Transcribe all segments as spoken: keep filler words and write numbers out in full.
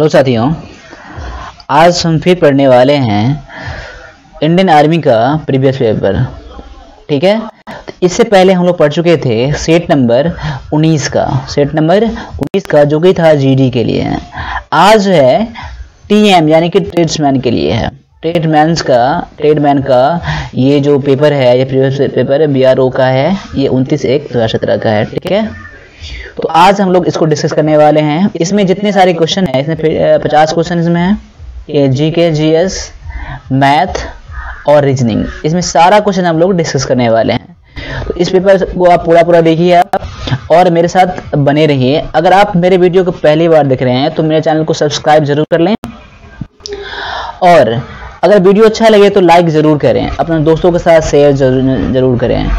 Hello साथियों, आज हम फिर पढ़ने वाले हैं इंडियन आर्मी का प्रीवियस पेपर। ठीक है, तो इससे पहले हम लोग पढ़ चुके थे सेट नंबर उन्नीस का, सेट नंबर उन्नीस का जो कि था जीडी के लिए। आज है टीएम यानी कि ट्रेड्समैन के लिए है, ट्रेडमैन का ट्रेडमैन का ये जो पेपर है, ये प्रीवियस पेपर बीआरओ का है, ये उनतीस एक दो हज़ार सत्रह का है। ठीक है, तो आज हम लोग इसको डिस्कस करने वाले हैं। इसमें जितने सारे क्वेश्चन हैं, इसमें पचास क्वेश्चन इसमें हैं, ये G K, G S, math और रीजनिंग, इसमें सारा क्वेश्चन हम लोग डिस्कस करने वाले हैं। तो इस पेपर को आप पूरा पूरा देखिए आप और मेरे साथ बने रहिए। अगर आप मेरे वीडियो को पहली बार देख रहे हैं तो मेरे चैनल को सब्सक्राइब जरूर कर लें, और अगर वीडियो अच्छा लगे तो लाइक ज़रूर करें, अपने दोस्तों के साथ शेयर जरूर जरूर करें।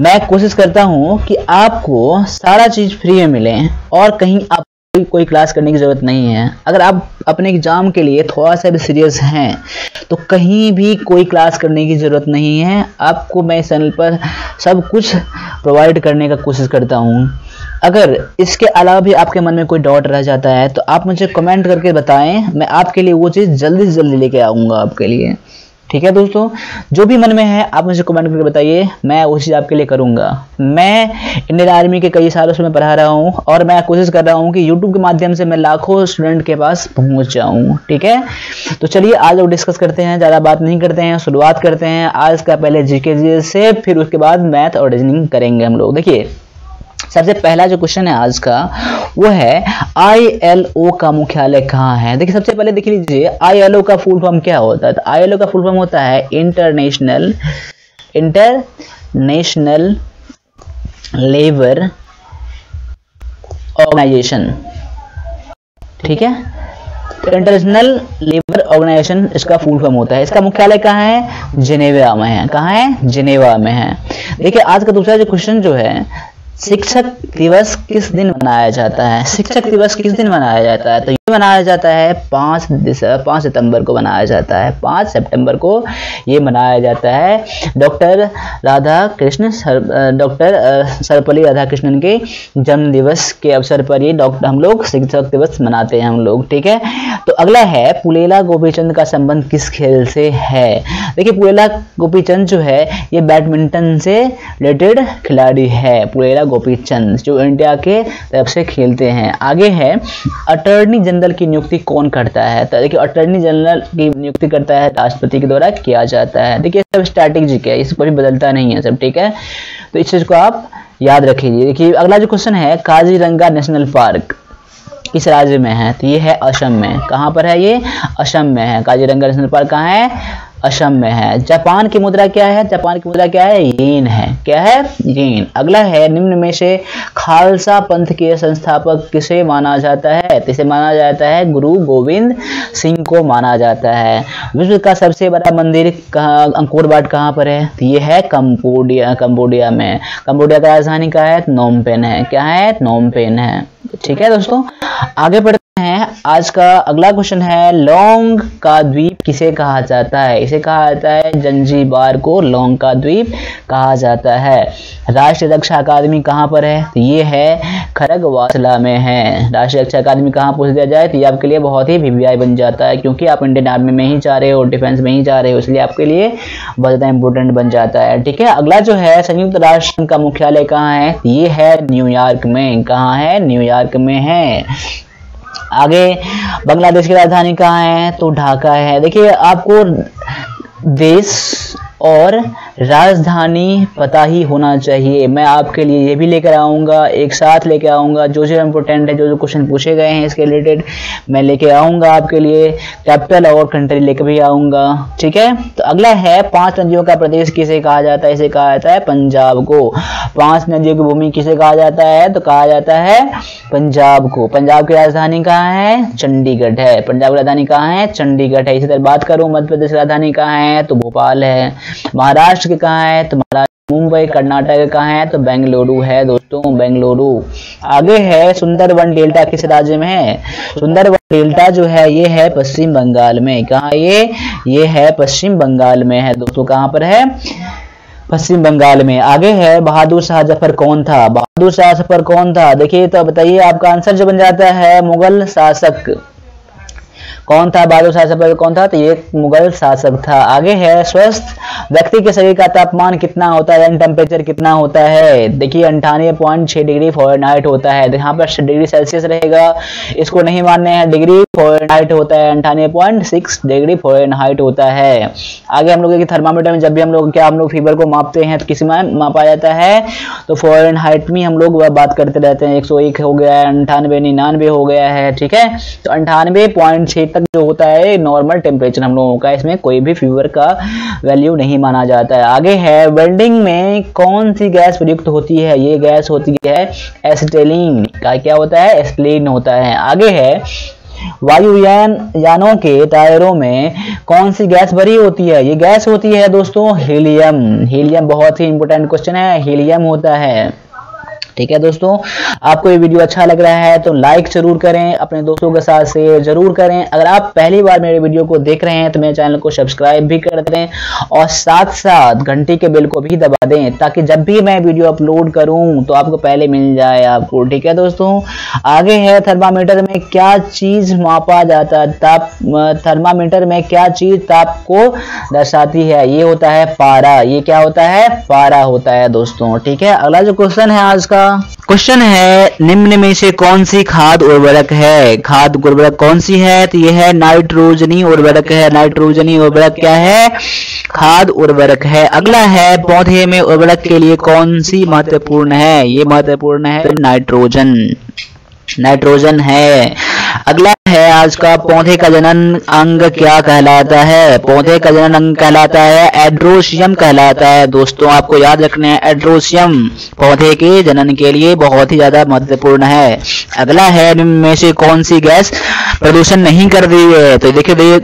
मैं कोशिश करता हूं कि आपको सारा चीज़ फ्री में मिले और कहीं आप कोई क्लास करने की ज़रूरत नहीं है। अगर आप अपने एग्ज़ाम के लिए थोड़ा सा भी सीरियस हैं तो कहीं भी कोई क्लास करने की ज़रूरत नहीं है। आपको मैं इस चैनल पर सब कुछ प्रोवाइड करने का कोशिश करता हूँ। अगर इसके अलावा भी आपके मन में कोई डाउट रह जाता है तो आप मुझे कमेंट करके बताएं, मैं आपके लिए वो चीज़ जल्दी से जल्दी लेके आऊँगा आपके लिए। ठीक है दोस्तों, जो भी मन में है आप मुझे कमेंट करके बताइए, मैं वो चीज़ आपके लिए करूँगा। मैं इंडियन आर्मी के कई सालों से मैं पढ़ा रहा हूँ और मैं कोशिश कर रहा हूँ कि यूट्यूब के माध्यम से मैं लाखों स्टूडेंट के पास पहुँच जाऊँ। ठीक है, तो चलिए आज लोग डिस्कस करते हैं, ज़्यादा बात नहीं करते हैं, शुरुआत करते हैं आज का। पहले जी के जी से, फिर उसके बाद मैथ और रीजनिंग करेंगे हम लोग। देखिए, सबसे पहला जो क्वेश्चन है आज का वो है आई एल ओ का मुख्यालय कहाँ है। देखिए, सबसे पहले देख लीजिए आई एल ओ का फुल फॉर्म क्या होता है। तो आई एल ओ का फुल फॉर्म होता है इंटरनेशनल इंटरनेशनल लेबर ऑर्गेनाइजेशन। ठीक है, इंटरनेशनल लेबर ऑर्गेनाइजेशन इसका फुल फॉर्म होता है। इसका मुख्यालय कहाँ है? जिनेवा में है। कहाँ है? जिनेवा में है। देखिए, आज का दूसरा जो क्वेश्चन जो है, शिक्षक दिवस किस दिन मनाया जाता है? शिक्षक दिवस किस दिन मनाया जाता है? तो ये मनाया जाता है पाँच दिसंबर पाँच सितंबर को मनाया जाता है। पाँच सितंबर को ये मनाया जाता है doctor Radhakrishnan sir doctor Sarvepalli Radhakrishnan के जन्म दिवस के अवसर पर ये डॉक्टर हम लोग शिक्षक दिवस मनाते हैं हम लोग। ठीक है, तो अगला है पुलेला गोपीचंद का संबंध किस खेल से है। देखिए, पुलेला गोपीचंद जो है ये बैडमिंटन से रिलेटेड खिलाड़ी है, पुलेला गोपीचंद, जो इंडिया के तरफ से खेलते हैं। आगे है अटॉर्नी जनरल की नियुक्ति कौन करता है। तो देखिए, अटॉर्नी जनरल की नियुक्ति करता है राष्ट्रपति के द्वारा किया जाता है। देखिए, सब स्ट्रैटेजिक है, इस पर भी बदलता नहीं है सब। ठीक है, तो इस चीज को आप याद रखिए। देखिए, अगला जो क्वेश्चन है, काजीरंगा नेशनल पार्क किस राज्य में है? तो ये है असम में। कहाँ पर है ये? असम में है। काजीरंगा नेशनल पार्क कहाँ है? असम में है। जापान की मुद्रा क्या है? जापान की मुद्रा क्या है? येन है। क्या है? येन। अगला है, निम्न में से खालसा पंथ के संस्थापक किसे माना जाता है? किसे माना जाता है? गुरु गोविंद सिंह को माना जाता है। विश्व का सबसे बड़ा मंदिर कहाँ, अंकोरवाट कहाँ पर है? तो ये है कंबोडिया कंबोडिया में। कंबोडिया का राजधानी क्या है? नोमपेन है। क्या है? नोमपेन है। ठीक है दोस्तों, आगे बढ़ते है। आज का अगला क्वेश्चन है, लौंग का द्वीप किसे कहा जाता है? इसे कहा जाता है जंजीबार को लौंग का द्वीप कहा जाता है। राष्ट्रीय रक्षा अकादमी कहाँ पर है? तो ये है खरगवासला में है। राष्ट्रीय रक्षा अकादमी कहाँ पूछ दिया जाए तो ये आपके लिए बहुत ही वीवीआई बन जाता है, क्योंकि आप इंडियन आर्मी में ही जा रहे हो, डिफेंस में ही जा रहे हो, इसलिए आपके लिए बहुत ज़्यादा इंपॉर्टेंट बन जाता है। ठीक है, अगला जो है, संयुक्त राष्ट्र का मुख्यालय कहाँ है? ये है न्यूयॉर्क में। कहाँ है? न्यूयॉर्क में है। आगे, बांग्लादेश की राजधानी कहाँ है? तो ढाका है। देखिए, आपको देश और राजधानी पता ही होना चाहिए। मैं आपके लिए ये भी लेकर आऊँगा, एक साथ लेकर आऊँगा, जो जो इम्पोर्टेंट है, जो जो क्वेश्चन पूछे गए हैं इसके रिलेटेड मैं लेके आऊँगा आपके लिए। कैपिटल और कंट्री लेकर भी आऊँगा। ठीक है, तो अगला है, पांच नदियों का प्रदेश किसे कहा जाता है? इसे कहा जाता है पंजाब को। पांच नदियों की भूमि किसे कहा जाता है? तो कहा जाता है पंजाब को। पंजाब की राजधानी कहाँ है? चंडीगढ़ है। पंजाब की राजधानी कहाँ है? चंडीगढ़ है। इसी तरह बात करूँ, मध्य प्रदेश की राजधानी कहाँ है? तो भोपाल है। महाराष्ट्र के कहाँ है? तो महाराष्ट्र, मुंबई। कर्नाटक के कहाँ है? तो बेंगलुरु है दोस्तों, बेंगलुरु। आगे है, सुंदरबन डेल्टा किस राज्य में है? सुंदरबन डेल्टा जो है ये है पश्चिम बंगाल में। कहाँ ये? ये है पश्चिम बंगाल में है दोस्तों। कहाँ पर है? पश्चिम बंगाल में। आगे है, बहादुर शाह जफर कौन था? बहादुर शाह जफर कौन था? देखिए, तो बताइए आपका आंसर जो बन जाता है मुगल शासक। कौन था बहादुर शाह जफर, कौन था, तो ये मुगल शासक था। आगे है स्वस्थ व्यक्ति के शरीर का तापमान कितना होता है, यानी टेम्परेचर कितना होता है। देखिए अंठानवे पॉइंट छह डिग्री फॉरेनहाइट होता है। यहाँ पर डिग्री सेल्सियस रहेगा, इसको नहीं मानने हैं, डिग्री फॉरेनहाइट होता है, अंठानवे पॉइंट सिक्स डिग्री फॉरेनहाइट होता है। आगे हम लोग थर्मामीटर में जब भी हम लोग क्या हम लोग फीवर को मापते हैं तो किसी में मापा जाता है, तो फॉरेनहाइट में हम लोग वह बात करते रहते हैं। एक सौ एक हो गया है, अंठानवे निन्यानवे हो गया है, ठीक है। तो अंठानवे पॉइंट छह तक जो होता है नॉर्मल टेम्परेचर हम लोगों का, इसमें कोई भी फीवर का वैल्यू नहीं माना जाता है। आगे है वेल्डिंग में कौन सी गैस प्रयुक्त होती है, ये गैस होती है एसिटिलीन का, क्या होता है, एसिटिलीन होता है। आगे है वायुयान यानों के टायरों में कौन सी गैस भरी होती है, ये गैस होती है दोस्तों हीलियम। हीलियम बहुत ही इंपॉर्टेंट क्वेश्चन है, हीलियम होता है, ठीक है दोस्तों। आपको ये वीडियो अच्छा लग रहा है तो लाइक जरूर करें, अपने दोस्तों के साथ शेयर जरूर करें। अगर आप पहली बार मेरे वीडियो को देख रहे हैं तो मेरे चैनल को सब्सक्राइब भी कर दें और साथ साथ घंटी के बेल को भी दबा दें, ताकि जब भी मैं वीडियो अपलोड करूं तो आपको पहले मिल जाए आपको, ठीक है दोस्तों। आगे है थर्मामीटर में क्या चीज मापा जाता है, ताप, थर्मामीटर में क्या चीज ताप को दर्शाती है, ये होता है पारा। ये क्या होता है, पारा होता है दोस्तों, ठीक है। अगला जो क्वेश्चन है आज का, क्वेश्चन है निम्न में से कौन सी खाद उर्वरक है। खाद उर्वरक कौन सी है, तो यह है नाइट्रोजनी उर्वरक है। नाइट्रोजनी उर्वरक क्या है, खाद उर्वरक है। अगला है पौधे में उर्वरक के लिए कौन सी महत्वपूर्ण है, ये महत्वपूर्ण है नाइट्रोजन, नाइट्रोजन है। अगला है आज का, पौधे का जनन अंग क्या कहलाता है, पौधे का जनन अंग कहलाता है एड्रोशियम कहलाता है दोस्तों। आपको याद रखना है एड्रोशियम पौधे के जनन के लिए बहुत ही ज्यादा महत्वपूर्ण है। अगला है निम्न में से कौन सी गैस प्रदूषण नहीं कर रही है, तो देखिए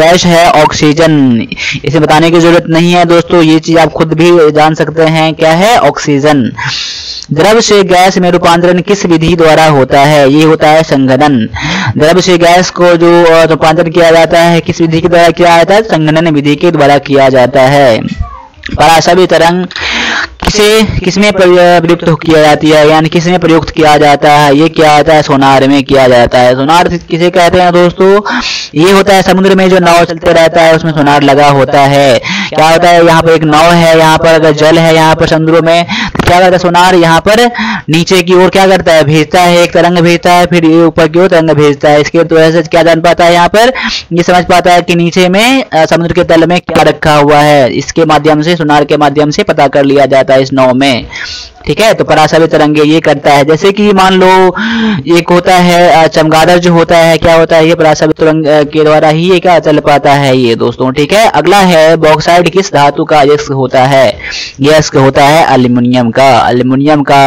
गैस है ऑक्सीजन, इसे बताने की जरूरत नहीं है दोस्तों, ये चीज आप खुद भी जान सकते हैं, क्या है ऑक्सीजन। द्रव से गैस में रूपांतरण किस विधि द्वारा होता है, ये होता है संघनन। द्रव से गैस को जो रूपांतरण किया जाता है किस विधि के द्वारा किया जाता है, संघनन विधि के द्वारा किया जाता है। परासभी तरंग किसे किसमें प्रयुक्त किया जाती है, यानी किसमें प्रयुक्त किया जाता है, ये क्या आता है सोनार में किया जाता है। सोनार किसे कहते हैं दोस्तों, ये होता है समुद्र में जो नाव चलते रहता है उसमें सोनार लगा होता है। क्या होता है, यहाँ पर एक नाव है, यहाँ पर अगर जल है यहाँ पर समुद्रों में, क्या करता है सोनार यहाँ पर नीचे की ओर क्या करता है, भेजता है, एक तरंग भेजता है, फिर ये ऊपर की ओर तरंग भेजता है। इसके वजह से क्या जान पाता है, यहाँ पर ये समझ पाता है कि नीचे में समुद्र के तल में क्या रखा हुआ है, इसके माध्यम से सोनार के माध्यम से पता कर लिया जाता है इस नाव में, ठीक है। तो परासभी तरंगे ये करता है, जैसे कि मान लो एक होता है चमगादड़ जो होता है, क्या होता है, ये परासभी तरंग के द्वारा ही ये क्या चल पाता है ये दोस्तों, ठीक है। अगला है बॉक्साइट किस धातु का अयस्क होता है, ये अयस्क होता है एल्युमिनियम का। एल्युमिनियम का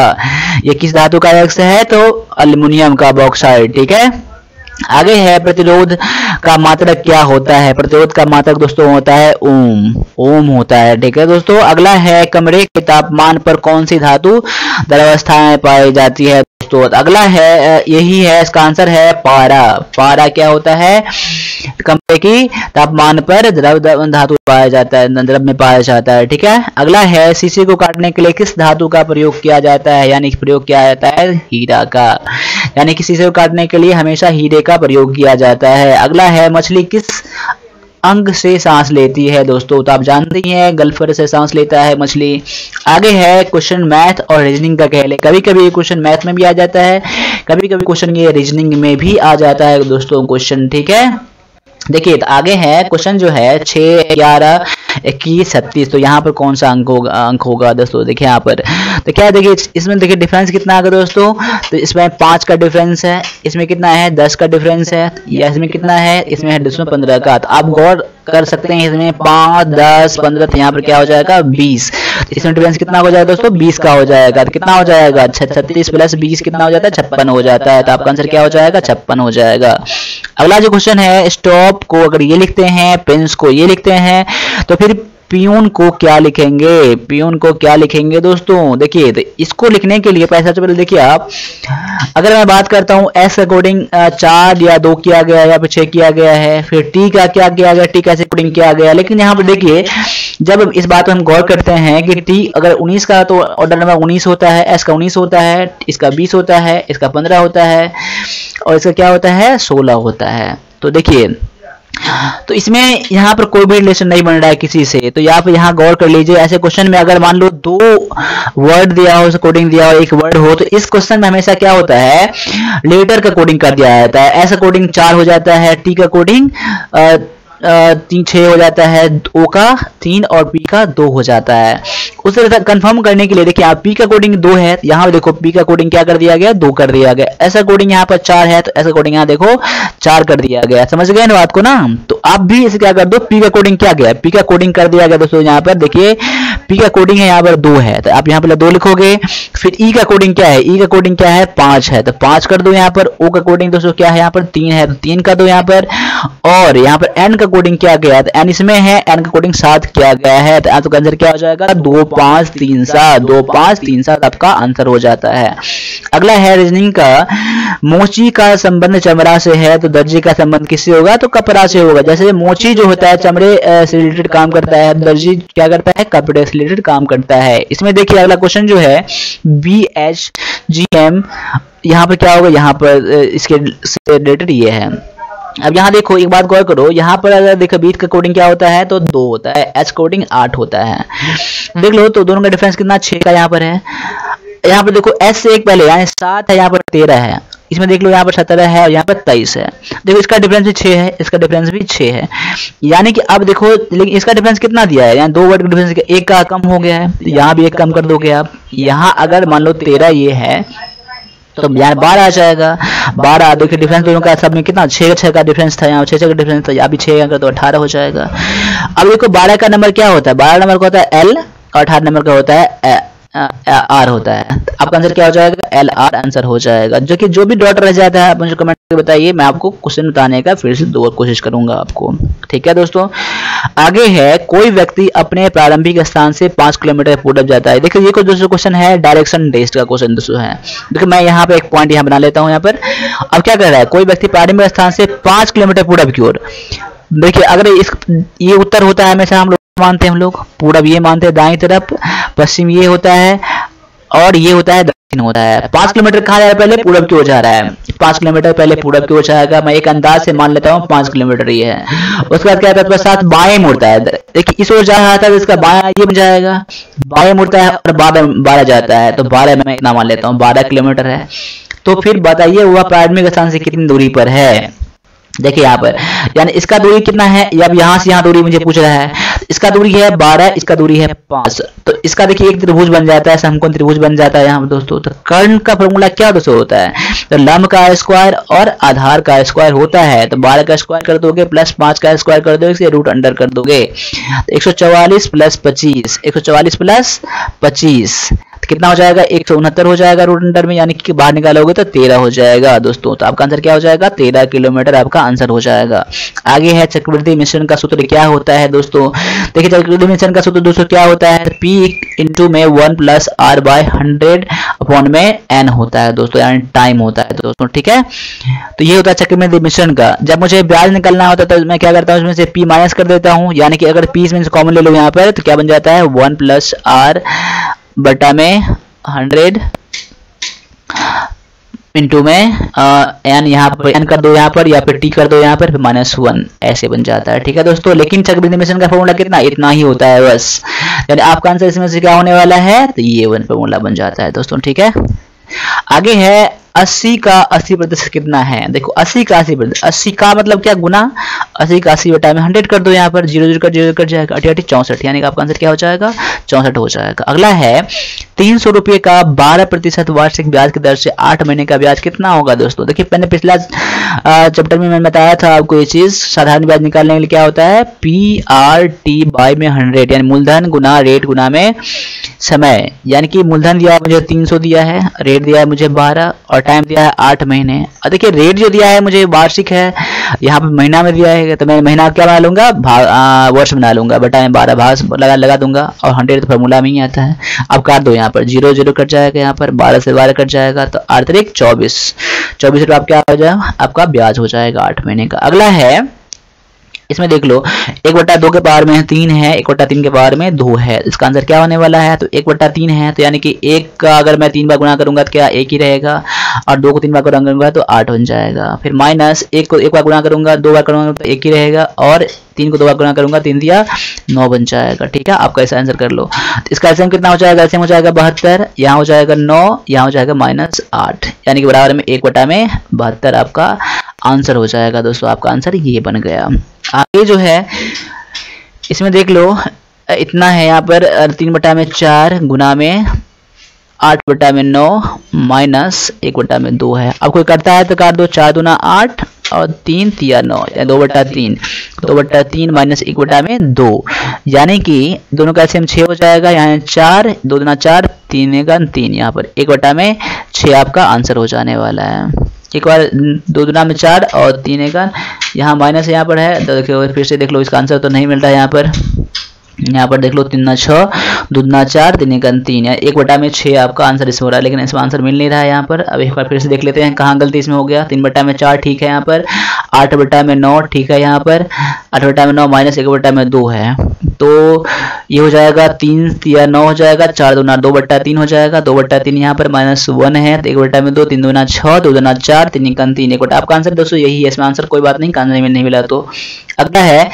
ये किस धातु का अयस्क है, तो एल्युमिनियम का बॉक्साइट, ठीक है। आगे है प्रतिरोध का मात्रक क्या होता है, प्रतिरोध का मात्रक दोस्तों होता है ओम, ओम होता है, ठीक है दोस्तों। अगला है कमरे के तापमान पर कौन सी धातु द्रवावस्था में पाई जाती है दोस्तों, अगला है यही है, इसका आंसर है पारा। पारा क्या होता है, कमरे की तापमान पर द्रव धातु पाया जाता है, द्रव में पाया जाता है, ठीक है। अगला है शीशे को काटने के लिए किस धातु का प्रयोग किया जाता है, यानी प्रयोग किया जाता है हीरा का, यानी कि शीशे को काटने के लिए हमेशा हीरे का प्रयोग किया जाता है। अगला है मछली किस अंग से सांस लेती है दोस्तों, तो आप जानते हैं गल्फर से सांस लेता है मछली। आगे है क्वेश्चन मैथ और रीजनिंग का कह ले, कभी कभी क्वेश्चन मैथ में भी आ जाता है, कभी कभी क्वेश्चन ये रीजनिंग में भी आ जाता है दोस्तों क्वेश्चन, ठीक है। देखिए तो आगे है क्वेश्चन जो है छः ग्यारह इक्कीस छत्तीस, तो यहाँ पर कौन सा अंक होगा, अंक होगा दोस्तों, देखिए यहाँ पर तो क्या देखिए इसमें देखिए डिफरेंस कितना आ गया दोस्तों, तो इसमें पाँच का डिफरेंस है, इसमें कितना है दस का डिफरेंस है, या इसमें कितना है, इसमें है दोस्तों पंद्रह का। तो आप गौर कर सकते हैं इसमें पाँच दस पंद्रह, तो यहाँ पर क्या हो जाएगा बीस, इसमें डिफरेंस कितना हो जाएगा दोस्तों बीस का हो जाएगा, तो कितना हो जाएगा छत्तीस प्लस बीस कितना हो जाता है छप्पन हो जाता है, तो आपका आंसर क्या हो जाएगा छप्पन हो जाएगा। अगला जो क्वेश्चन है स्टॉप को अगर ये लिखते हैं, पेंस को ये लिखते हैं, तो फिर पियून को क्या लिखेंगे, पियून को क्या लिखेंगे दोस्तों। देखिए तो इसको लिखने के लिए पहले सबसे पहले देखिए आप, अगर मैं बात करता हूं एस अकॉर्डिंग चार या दो किया गया या छह किया गया है, फिर टी का क्या किया गया, टी का अकॉर्डिंग किया गया, लेकिन यहाँ पर देखिए जब इस बात पर हम गौर करते हैं कि टी अगर उन्नीस का तो ऑर्डर नंबर उन्नीस होता है, एस का उन्नीस होता है, इसका बीस होता है, इसका पंद्रह होता है और इसका क्या होता है सोलह होता है। तो देखिए, तो इसमें यहाँ पर कोई भी रिलेशन नहीं बन रहा है किसी से, तो यहाँ पर यहाँ गौर कर लीजिए। ऐसे क्वेश्चन में अगर मान लो दो वर्ड दिया हो, कोडिंग दिया हो, एक वर्ड हो, तो इस क्वेश्चन में हमेशा क्या होता है, लेटर का कोडिंग कर दिया जाता है। ऐसा कोडिंग चार हो जाता है, टी का कोडिंग आ, तीन छः हो जाता है, ओ का तीन और पी का दो हो जाता है। उस तरह कंफर्म करने के लिए देखिए, आप पी का कोडिंग दो है, यहाँ पर देखो पी का कोडिंग क्या कर दिया गया, दो कर दिया गया। ऐसा कोडिंग यहाँ पर चार है, तो ऐसा कोडिंग यहाँ देखो चार कर दिया गया। समझ गए ना बात को ना? तो आप भी इसे क्या कर दो, पी का कोडिंग क्या गया, पी का कोडिंग कर दिया गया। दोस्तों यहाँ पर देखिए पी का कोडिंग है, यहाँ पर दो है, तो आप यहाँ पर दो लिखोगे। फिर ई का कोडिंग क्या है, ई का कोडिंग क्या है, पाँच है, तो पाँच कर दो यहाँ पर। ओ का कोडिंग दोस्तों क्या है, यहाँ पर तीन है, तो तीन कर दो यहाँ पर। और यहाँ पर एन का कोडिंग क्या गया, तो एन इसमें है, एन का कोडिंग सात किया गया है, तो आपका आंसर क्या हो जाएगा, दो पांच तीन सात, दो पांच तीन सात आपका आंसर हो जाता है। अगला है रीजनिंग का, मोची का संबंध चमड़ा से है, तो दर्जी का संबंध किससे होगा, तो कपड़ा से होगा। जैसे मोची जो होता है चमड़े से रिलेटेड काम करता है, दर्जी क्या करता है, कपड़े से रिलेटेड काम करता है। इसमें देखिए अगला क्वेश्चन जो है बी एच जी एम, यहाँ पर क्या होगा, यहाँ पर इसके रिलेटेड ये है। अब यहाँ देखो एक बात गौर करो, यहाँ पर अगर देखो बीट का कोडिंग क्या होता है, तो दो होता है, एच कोडिंग आठ होता है, देख लो। तो दोनों का डिफरेंस कितना, छः का यहाँ पर है। यहाँ पर देखो एस से एक पहले यानी सात है, यहाँ पर तेरह है, इसमें देख लो यहाँ पर सत्रह है और यहाँ पर तेईस है। देखो इसका डिफरेंस भी छः है, इसका डिफरेंस भी छः है, यानी कि अब देखो, लेकिन इसका डिफरेंस कितना दिया है, यहाँ दो वर्ड का डिफरेंस एक का कम हो गया है, यहाँ भी एक कम कर दोगे आप। यहाँ अगर मान लो तेरह ये है, तो यहाँ बारह आ जाएगा, बारह। देखिए डिफरेंस दोनों का सब में कितना, छः छः का डिफरेंस था, यहाँ छः छः का डिफरेंस था, यहाँ भी छः अगर तो अठारह हो जाएगा। अब देखो बारह का नंबर क्या होता है, बारह नंबर का होता है एल और अठारह नंबर का होता है आर होता है। आपका आंसर क्या हो जाएगा, एल आर आंसर हो जाएगा। जो कि जो भी डॉट रह जाता है आप मुझे कमेंट करके बताइए, मैं आपको क्वेश्चन बताने का फिर से दो कोशिश करूंगा आपको, ठीक है दोस्तों। आगे है, कोई व्यक्ति अपने प्रारंभिक स्थान से पाँच किलोमीटर पूर्व जाता है। देखिए ये कोई दूसरा क्वेश्चन है, डायरेक्शन बेस्ड का क्वेश्चन दोस्तों है। देखिए मैं यहाँ पे एक पॉइंट यहाँ बना लेता हूँ। यहाँ पर अब क्या कर रहा है, कोई व्यक्ति प्रारंभिक स्थान से पाँच किलोमीटर पूर्व की ओर। देखिए अगर इस ये उत्तर होता है, हमेशा हम लोग मानते हैं, हम लोग पूरब ये मानते हैं दाएं तरफ, पश्चिम ये होता है और ये होता है दक्षिण होता है। पांच किलोमीटर कहाँ जा रहा है, पहले पूरब की ओर जा रहा है, पांच किलोमीटर पहले पूरब की ओर जाएगा। मैं एक अंदाज से मान लेता हूँ पांच किलोमीटर ये है। उसके बाद क्या होता है, साथ बाएं मुड़ता है। देखिए इस ओर जा रहा था तो इसका बाया ये बन जाएगा, बाएं मुड़ता है और बारह बारह जाता है, तो बारह मैं इतना मान लेता हूँ, बारह किलोमीटर है। तो फिर बताइए वह प्रारंभिक स्थान से कितनी दूरी पर है। देखिए यहाँ पर यानी इसका दूरी कितना है, या यहाँ से यहाँ दूरी मुझे पूछ रहा है, इसका दूरी है बारह, इसका दूरी है पांच, तो इसका देखिए एक त्रिभुज बन जाता है, समकोण त्रिभुज बन जाता है यहाँ दोस्तों। तो कर्ण का फॉर्मूला क्या दोस्तों होता है, तो लंब का स्क्वायर और आधार का स्क्वायर होता है। तो बारह का स्क्वायर कर दोगे प्लस पांच का स्क्वायर कर दोगे, इसके रूट अंडर कर दोगे, एक सौ चौवालीस प्लस पच्चीस, एक सौ चौवालीस प्लस पच्चीस कितना हो जाएगा, एक सौ उनहत्तर हो जाएगा रूट अंडर में, यानी कि बाहर निकालोगे तो तेरह हो जाएगा दोस्तों। तो आपका आंसर क्या हो जाएगा, तेरह किलोमीटर आपका आंसर हो जाएगा। आगे है, चक्रवृद्धि मिश्रण का सूत्र क्या होता है दोस्तों। देखिए चक्रवृद्धि मिश्रण का सूत्र दोस्तों क्या होता है, पी इंटू में one plus R by hundred upon में एन होता है दोस्तों, यानी टाइम होता है दोस्तों, ठीक है। तो ये होता है चक्रवृद्धि मिश्रण का। जब मुझे ब्याज निकालना होता है तो मैं क्या करता हूँ, इसमें से पी माइनस कर देता हूँ, यानी कि अगर पी इसमें कॉमन ले लो यहाँ पर, तो क्या बन जाता है वन प्लस आर बटा में हंड्रेड इंटू में एन, यहाँ पर एन कर दो यहाँ पर, या फिर टी कर दो यहाँ पर, माइनस वन, ऐसे बन जाता है, ठीक है दोस्तों। लेकिन चक्रवृद्धि मिश्रण का फॉर्मूला कितना, इतना ही होता है बस, यानी आपका आंसर इसमें से क्या होने वाला है, तो ये वन फॉर्मूला बन जाता है दोस्तों, ठीक है। आगे है, अस्सी का अस्सी प्रतिशत कितना है। देखो अस्सी का अस्सी प्रतिशत, अस्सी का मतलब क्या, गुना, अस्सी का अस्सी बटा में हंड्रेड कर दो यहाँ पर, जीरो जीरो कर जीरो कर जाएगा, अठी अठी चौंसठ, यानी कि आपका आंसर क्या हो जाएगा, चौंसठ हो जाएगा। अगला है, तीन सौ रुपये का बारह प्रतिशत वार्षिक ब्याज की दर से आठ महीने का ब्याज कितना होगा दोस्तों। देखिए मैंने पिछला चैप्टर में मैंने बताया था आपको ये चीज़, साधारण ब्याज निकालने के लिए क्या होता है, पी आर टी बाई में हंड्रेड, यानी मूलधन गुना रेट गुना में समय, यानी कि मूलधन दिया है मुझे तीन सौ दिया है, रेट दिया है मुझे बारह और टाइम दिया है आठ महीने। और देखिए रेट जो दिया है मुझे वार्षिक है, यहाँ पर महीना में दिया है, तो मैं महीना क्या बना लूंगा, वर्ष बना लूंगा, बटा में बारह भाग लगा लगा दूंगा, और हंड्रेड तो फॉर्मूला में ही आता है। अब काट दो यहाँ पर, जीरो जीरो कट जाएगा यहाँ पर, बारह से बारह कट जाएगा, तो आठ तारीख चौबीस, चौबीस रुपये आपका क्या हो जाएगा, आपका ब्याज हो जाएगा आठ महीने का। अगला है, इसमें देख लो एक बट्टा दो के पावर में तीन है, एक बट्टा तीन के पावर में दो है, इसका आंसर क्या होने वाला है? तो एक बट्टा तीन है, तो यानी कि एक का अगर मैं तीन बार गुणा करूंगा तो क्या एक ही रहेगा, और दो को तीन बार गुणा करूंगा तो आठ हो जाएगा। फिर माइनस एक को एक बार गुणा करूंगा, दो बार करूंगा तो एक ही रहेगा, और तीन को दो बार गुणा करूंगा तीन दिया नौ बन जाएगा। ठीक है, आपका ऐसा आंसर कर लो। इसका एलसीएम कितना हो जाएगा? एलसीएम हो जाएगा बहत्तर, यहाँ हो जाएगा नौ, यहाँ हो जाएगा माइनस आठ, यानी कि बराबर में एक बटा में बहत्तर आपका आंसर हो जाएगा। दोस्तों आपका आंसर ये बन गया। आगे जो है इसमें देख लो इतना है, यहाँ पर तीन बटा में चार गुना में आठ बटा में नौ माइनस एक बटा में दो है। अब कोई करता है तो काट दो, चार दूना आठ और तीन तिया नौ, दो बटा तीन, दो बटा तीन माइनस एक बटा में दो, यानी कि दोनों का एलसीएम छः हो जाएगा। यहाँ चार, दो दूना चार, तीन का तीन, यहाँ पर एक बटा में छः आपका आंसर हो जाने वाला है। एक बार दो दुना में चार और तीन एक, यहाँ माइनस यहाँ पर है तो देखिए फिर से देख लो, इसका आंसर तो नहीं मिल रहा है। यहाँ पर यहाँ पर देख लो तीन ना छः, दो दुना चार, तीन एक तीन, एक बटा में छः आपका आंसर इसमें हो रहा है, लेकिन इसमें आंसर मिल नहीं रहा है। यहाँ पर अब एक बार फिर से देख लेते हैं कहाँ गलती इसमें हो गया। तीन बटा में चार ठीक है, यहाँ पर आठ बटा में नौ ठीक है, यहाँ पर आठ बटा में नौ माइनस एक बटा में दो है, तो ये हो जाएगा तीन या नौ हो जाएगा, चार दो ना दो बट्टा तीन हो जाएगा, दो बट्टा तीन यहाँ पर माइनस वन है, तो एक बट्टा में दो, तीन दो ना छः, दो दो ना चार, तीन एक तीन, एक बट्टा आपका आंसर दोस्तों यही है। इसमें आंसर कोई बात नहीं, आंसर में नहीं मिला तो अगला है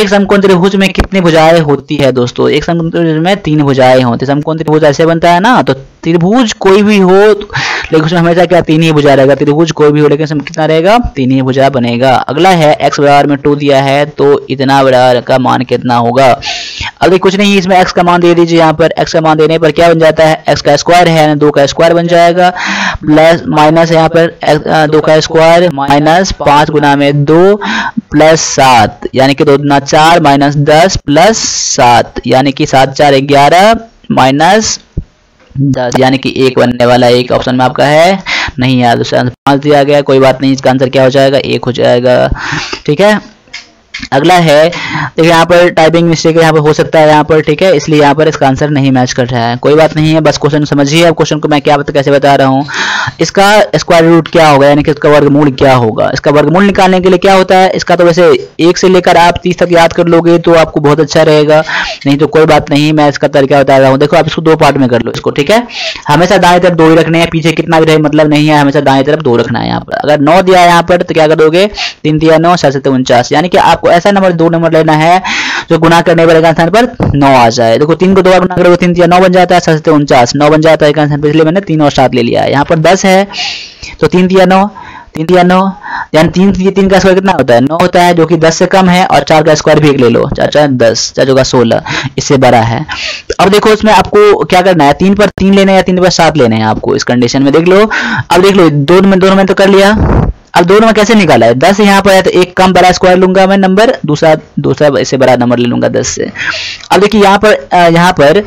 एक समकोण त्रिभुज में कितनी भुजाएं होती है। दोस्तों एक समकोण त्रिभुज में तीन भुजाएं होती है। समकोण त्रिभुज ऐसे बनता है ना, तो त्रिभुज कोई भी हो लेकिन उसमें हमेशा क्या तीन ही भुजा रहेगा, त्रिभुज कोई भी हो लेकिन कितना रहेगा तीन ही भुजा बनेगा। अगला है एक्स बराबर में टू दिया है, तो इतना बराबर का मान कितना होगा। अगर कुछ नहीं इसमें एक्स का मान दे दीजिए, यहाँ पर एक्स का मान देने पर क्या बन जाता है, एक्स का स्क्वायर है दो का स्क्वायर बन जाएगा, प्लस माइनस यहाँ पर दो का स्क्वायर माइनस पांच गुना में दो प्लस सात, यानी कि दो दुना चार माइनस दस प्लस सात, यानी कि सात चार ग्यारह माइनस दस, यानी कि एक बनने वाला। एक ऑप्शन में आपका है नहीं यार, दूसरा आंसर पाँच दिया गया, कोई बात नहीं, इसका आंसर क्या हो जाएगा, एक हो जाएगा। ठीक है, अगला है तो यहाँ पर टाइपिंग मिस्टेक यहाँ पर हो सकता है यहाँ पर, ठीक है, इसलिए यहाँ पर इसका आंसर नहीं मैच कर रहा है, कोई बात नहीं है, बस क्वेश्चन समझिए। अब क्वेश्चन को मैं क्या बता कैसे बता रहा हूँ, इसका स्क्वायर रूट क्या होगा, यानी कि इसका वर्गमूल क्या होगा। इसका वर्गमूल निकालने के लिए क्या होता है, इसका तो वैसे एक से लेकर आप तीस तक याद कर लोगे तो आपको बहुत अच्छा रहेगा, नहीं तो कोई बात नहीं, मैं इसका तरीका बता रहा हूँ। देखो आप इसको दो पार्ट में कर लो इसको, ठीक है, हमेशा दाएं तरफ दो ही रखने हैं, पीछे कितना भी रहे मतलब नहीं है, हमेशा दाएं तरफ दो रखना है। यहाँ पर अगर नौ दिया है यहाँ पर तो क्या कर दोगे, तीन दिया नौ, सात सत्तर उनचास, यानी कि आपको ऐसा नंबर दो नंबर लेना है जो गुना करने वाले का स्थान पर नौ आ जाए। देखो तीन को दो बार गुना करोगे तीन या नौ बन जाता है, सात से उनचास नौ बन जाता है, इसलिए मैंने तीन और सात ले लिया है। यहाँ पर दस है तो तीन या नौ, तीन या नौ, यानी तीन तीन का स्क्वायर कितना होता है, नौ होता है, जो कि दस से कम है, और चार का स्क्वायर भी एक ले लो, चार चार दस, चार का सोलह, इससे बड़ा है। अब देखो इसमें आपको क्या करना है, तीन पर तीन लेना है या तीन पर सात लेना है आपको, इस कंडीशन में देख लो। अब देख लो दोनों में दोनों में तो कर लिया, अब दोनों में कैसे निकाला है, दस यहाँ पर है तो एक कम बड़ा स्क्वायर लूंगा मैं नंबर, दूसरा दूसरा इससे बड़ा नंबर ले लूंगा दस से। अब देखिए यहाँ पर यहाँ पर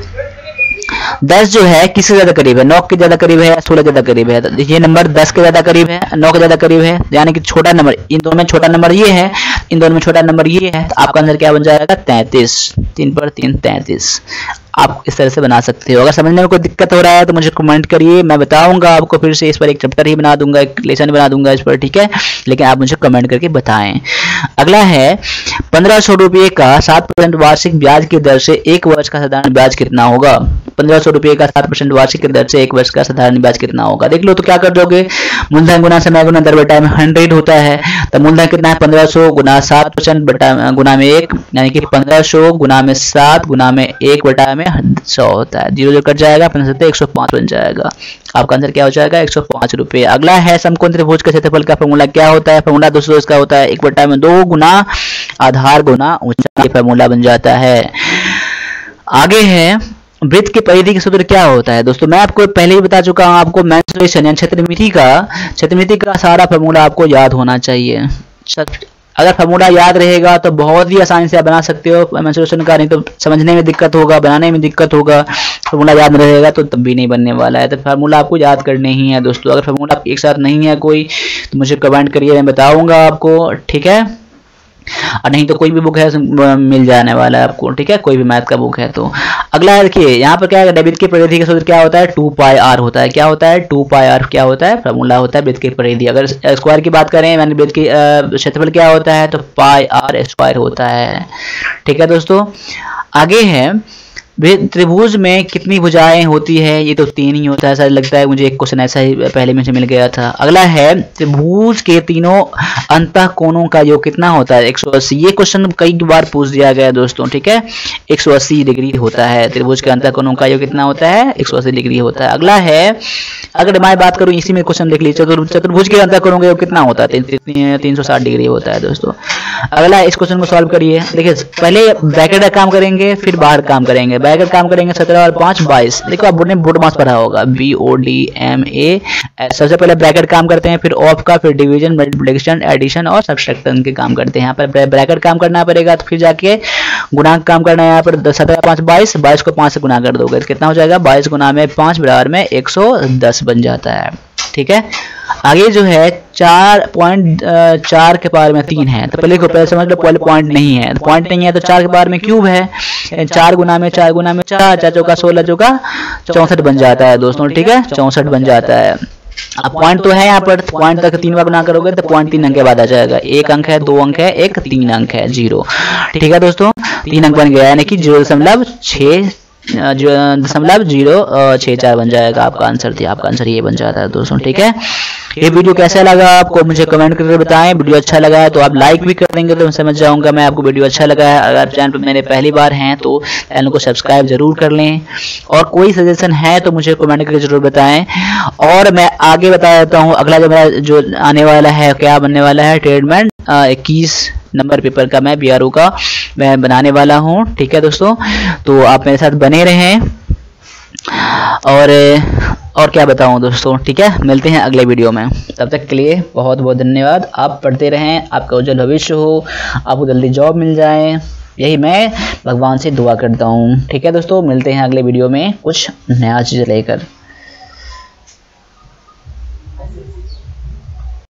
दस जो है किससे ज्यादा करीब है, नौ के ज्यादा करीब है, सोलह ज्यादा करीब है, तो ये नंबर दस के ज्यादा करीब है, नौ के ज्यादा करीब है, यानी कि छोटा नंबर इन दोनों में, छोटा नंबर ये है, इन दोनों में छोटा नंबर ये है, तो आपका आंसर क्या बन जाएगा, तैंतीस, तीन पर तीन तैंतीस। आप इस तरह से बना सकते हो। अगर समझने में कोई दिक्कत हो रहा है तो मुझे कमेंट करिए, मैं बताऊंगा आपको, फिर से इस पर एक चैप्टर ही बना दूंगा, एक लेसन बना दूंगा इस पर, ठीक है, लेकिन आप मुझे कमेंट करके बताएं। अगला है पंद्रह सौ रुपये का सात परसेंट वार्षिक ब्याज की दर से एक वर्ष का साधारण ब्याज कितना होगा। पंद्रह सौ रुपये का सात परसेंट वार्षिक दर से एक वर्ष का साधारण ब्याज कितना होगा, देख लो। तो क्या कर दोगे, मूलधन गुना समय गुना दर बटा में हंड्रेड होता है, तो मूलधन कितना है पंद्रह सौ गुना सात परसेंट बटा गुना में एक, यानी कि पंद्रह सौ गुना में सात गुना में एक बटा सौ होता है, जीरो जो कट जाएगा एक सौ पांच बन जाएगा। आपका आंसर क्या हो जाएगा, एक सौ पांच रुपए। अगला है समकोण त्रिभुज के क्षेत्रफल का फॉर्मूला क्या होता है। फॉर्मूला दोस्तों इसका होता है एक बटा में दो गुना आधार गुना ऊंचाई, फॉर्मूला बन जाता है। आगे है वृत्त की परिधि का सूत्र क्या होता है। दोस्तों मैं आपको पहले ही बता चुका हूं, आपको मेंसुरेशन यानी क्षेत्रमिति का क्षेत्रमिति का सारा फॉर्मूला आपको याद होना चाहिए। अगर फॉर्मूला याद रहेगा तो बहुत ही आसानी से आप बना सकते हो मेंसुरेशन का, नहीं तो समझने में दिक्कत होगा, बनाने में दिक्कत होगा। फॉर्मूला याद रहेगा तो तब भी नहीं बनने वाला है, तो फार्मूला आपको याद करने ही है दोस्तों। अगर फार्मूला एक साथ नहीं है कोई तो मुझे कमेंट करिए, मैं बताऊंगा आपको, ठीक है। और नहीं तो कोई भी बुक है मिल जाने वाला है आपको, ठीक है, कोई भी मैथ का बुक है। तो अगला है देखिए यहाँ पर क्या है, डेबिट की परिधि का सूत्र क्या होता है, टू पाई आर होता है। क्या होता है, टू पाई आर क्या होता है, फॉर्मूला होता है वृत्त की परिधि। अगर स्क्वायर की बात करें यानी वृत्त की क्षेत्रफल क्या होता है, तो पाई आर स्क्वायर होता है। ठीक है दोस्तों, आगे है त्रिभुज में कितनी भुजाएं होती है, ये तो तीन ही होता है ऐसा लगता है मुझे, एक क्वेश्चन ऐसा ही पहले मुझे मिल गया था। अगला है त्रिभुज के तीनों अंतः कोणों का योग कितना होता है, एक सौ अस्सी। ये क्वेश्चन कई बार पूछ दिया गया है दोस्तों, ठीक है, एक सौ अस्सी डिग्री होता है। त्रिभुज के अंतः कोणों का योग कितना होता है, एक सौ अस्सी डिग्री होता है। अगला है, अगर मैं बात करूँ इसी में क्वेश्चन देख लीजिए, चतुर्भुज के अंतः कोणों का योग कितना होता है, तीन सौ साठ डिग्री होता है दोस्तों। अगला इस क्वेश्चन को सॉल्व करिए। देखिए पहले ब्रैकेट का काम करेंगे फिर बाहर काम करेंगे, बैगर काम करेंगे सत्रह और पांच बाईस। देखो आप बोर्ड में बोर्ड मास पढ़ा होगा, B O D M A, सबसे पहले ब्रैकेट काम करते हैं, फिर ऑफ का, फिर डिवीजन, मल्टीप्लिकेशन, एडिशन और सब्सट्रैक्शन के काम करते हैं। यहाँ पर ब्रैकेट काम करना पड़ेगा, तो फिर जाके गुणांक काम करना है। यहाँ पर सत्रह पांच बाईस, बाईस को पांच से गुना कर दोगे कितना हो जाएगा, बाईस गुना में पांच बराबर में एक सौ दस बन जाता है। ठीक है, आगे जो है चार पॉइंट चार के पार में तीन है, तो पहले को पहले समझ लो पहले पॉइंट नहीं है, पॉइंट नहीं है तो चार के पार में क्यूब है, चार गुना में चार गुना में चार, चार चौका सोलह, चौका चौसठ बन जाता है दोस्तों। ठीक है, चौसठ बन जाता है। अब पॉइंट तो है यहाँ पर, पॉइंट तक तीन बार गुना करोगे तो पॉइंट तीन अंक के बाद आ जाएगा, एक अंक है, दो अंक है, एक तीन अंक है, जीरो। ठीक है दोस्तों, तीन अंक बन गया यानी कि जीरो दशमलव छः दशमलव जीरो छः चार बन जाएगा आपका आंसर। थी आपका आंसर ये बन जाता है दोस्तों। ठीक है, ये वीडियो कैसा लगा आपको मुझे कमेंट करके बताएं। वीडियो अच्छा लगा है तो आप लाइक भी कर देंगे तो मैं समझ जाऊंगा मैं आपको वीडियो अच्छा लगा है। अगर आप चैनल पर मेरे पहली बार हैं तो चैनल को सब्सक्राइब जरूर कर लें, और कोई सजेशन है तो मुझे कमेंट करके जरूर बताएं। और मैं आगे बता देता हूँ, अगला जो मेरा जो आने वाला है क्या बनने वाला है, ट्रेडमेंट इक्कीस नंबर पेपर का मैं बी आर ओ का मैं बनाने वाला हूँ। ठीक है दोस्तों, तो आप मेरे साथ बने रहें, और और क्या बताऊं दोस्तों। ठीक है, मिलते हैं अगले वीडियो में, तब तक के लिए बहुत बहुत धन्यवाद। आप पढ़ते रहें, आपका उज्जवल भविष्य हो, आपको जल्दी जॉब मिल जाए, यही मैं भगवान से दुआ करता हूं। ठीक है दोस्तों, मिलते हैं अगले वीडियो में कुछ नया चीज़ लेकर।